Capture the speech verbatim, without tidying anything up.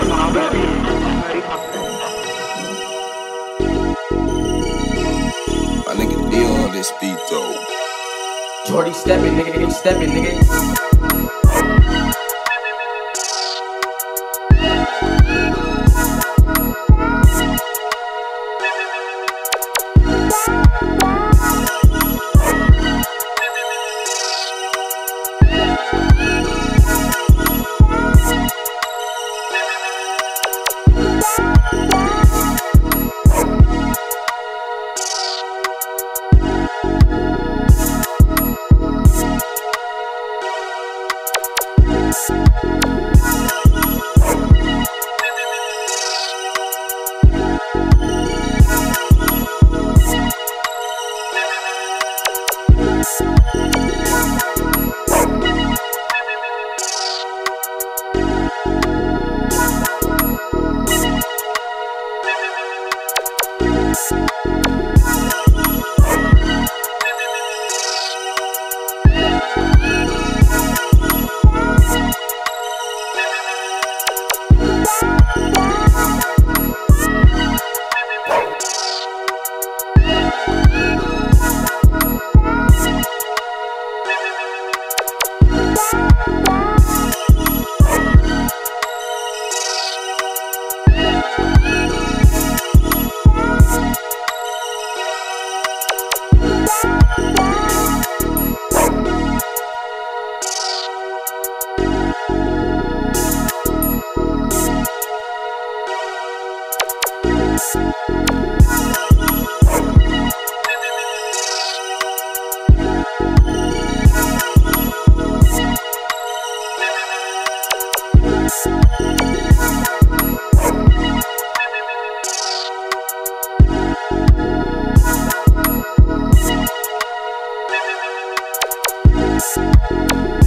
My nigga deal on this beat though. Jordy steppin', nigga, he steppin', nigga. We'll be right back.